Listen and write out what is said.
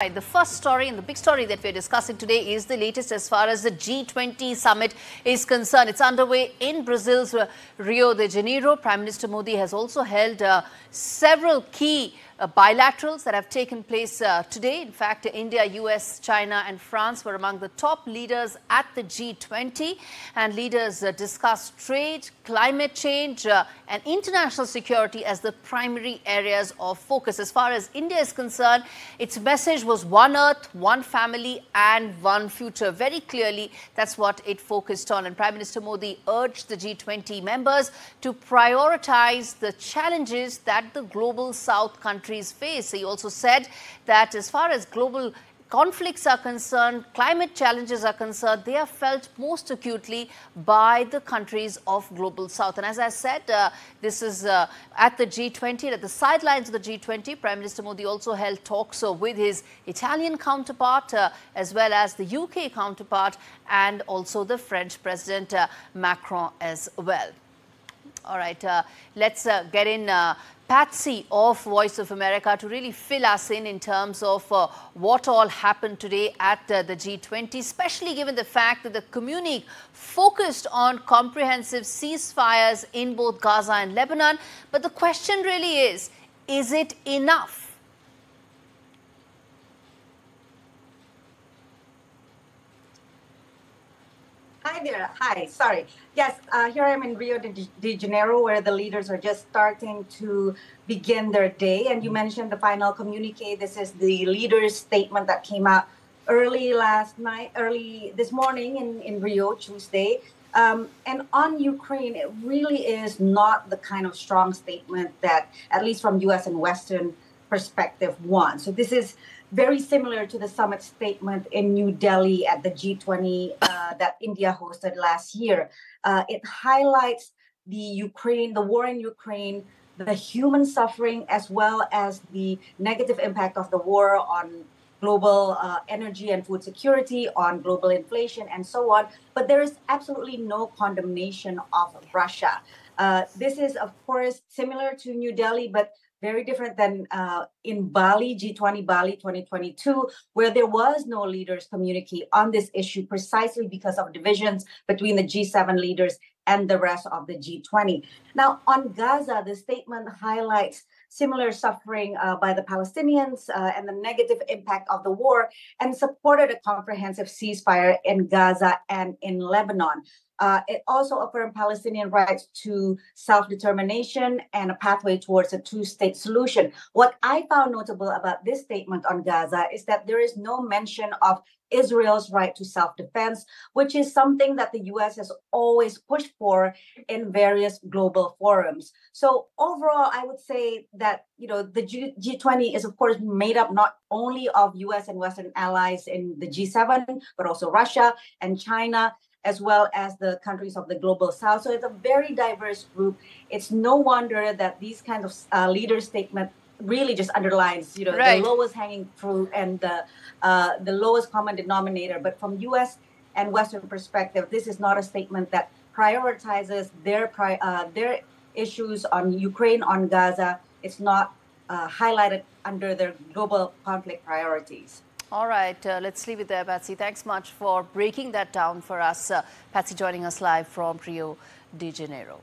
Right, the first story and the big story that we're discussing today is the latest as far as the G20 summit is concerned. It's underway in Brazil's Rio de Janeiro. Prime Minister Modi has also held several key bilaterals that have taken place today. In fact, India, US, China and France were among the top leaders at the G20, and leaders discussed trade, climate change and international security as the primary areas of focus. As far as India is concerned, its message was one earth, one family and one future. Very clearly, that's what it focused on. And Prime Minister Modi urged the G20 members to prioritize the challenges that the Global South countries face. He also said that as far as global conflicts are concerned, climate challenges are concerned, they are felt most acutely by the countries of Global South. And as I said, this is at the G20, at the sidelines of the G20, Prime Minister Modi also held talks with his Italian counterpart as well as the UK counterpart and also the French President Macron as well. All right, let's get in Patsy of Voice of America to really fill us in terms of what all happened today at the G20, especially given the fact that the communique focused on comprehensive ceasefires in both Gaza and Lebanon. But the question really is it enough? Hi there. Hi. Sorry. Yes, here I am in Rio de Janeiro, where the leaders are just starting to begin their day. And you mentioned the final communique. This is the leaders' statement that came out early this morning in Rio, Tuesday. And on Ukraine, it really is not the kind of strong statement that, at least from U.S. and Western perspective, wants. So this is very similar to the summit statement in New Delhi at the G20 that India hosted last year. It highlights the war in Ukraine, the human suffering, as well as the negative impact of the war on global energy and food security, on global inflation, and so on. But there is absolutely no condemnation of Russia. This is, of course, similar to New Delhi, but very different than in Bali, G20 Bali 2022, where there was no leaders' communique on this issue precisely because of divisions between the G7 leaders and the rest of the G20. Now, on Gaza, the statement highlights similar suffering by the Palestinians and the negative impact of the war, and supported a comprehensive ceasefire in Gaza and in Lebanon. It also affirmed Palestinian rights to self-determination and a pathway towards a two-state solution. What I found notable about this statement on Gaza is that there is no mention of Israel's right to self-defense, which is something that the U.S. has always pushed for in various global forums. So overall, I would say that, the G20 is, of course, made up not only of U.S. and Western allies in the G7, but also Russia and China, as well as the countries of the Global South. So it's a very diverse group. It's no wonder that these kinds of leader statements really just underlines, right, the lowest hanging fruit and the lowest common denominator. But from U.S. and Western perspective, this is not a statement that prioritizes their issues on Ukraine, on Gaza. It's not highlighted under their global conflict priorities. All right, let's leave it there, Patsy. Thanks much for breaking that down for us. Patsy joining us live from Rio de Janeiro.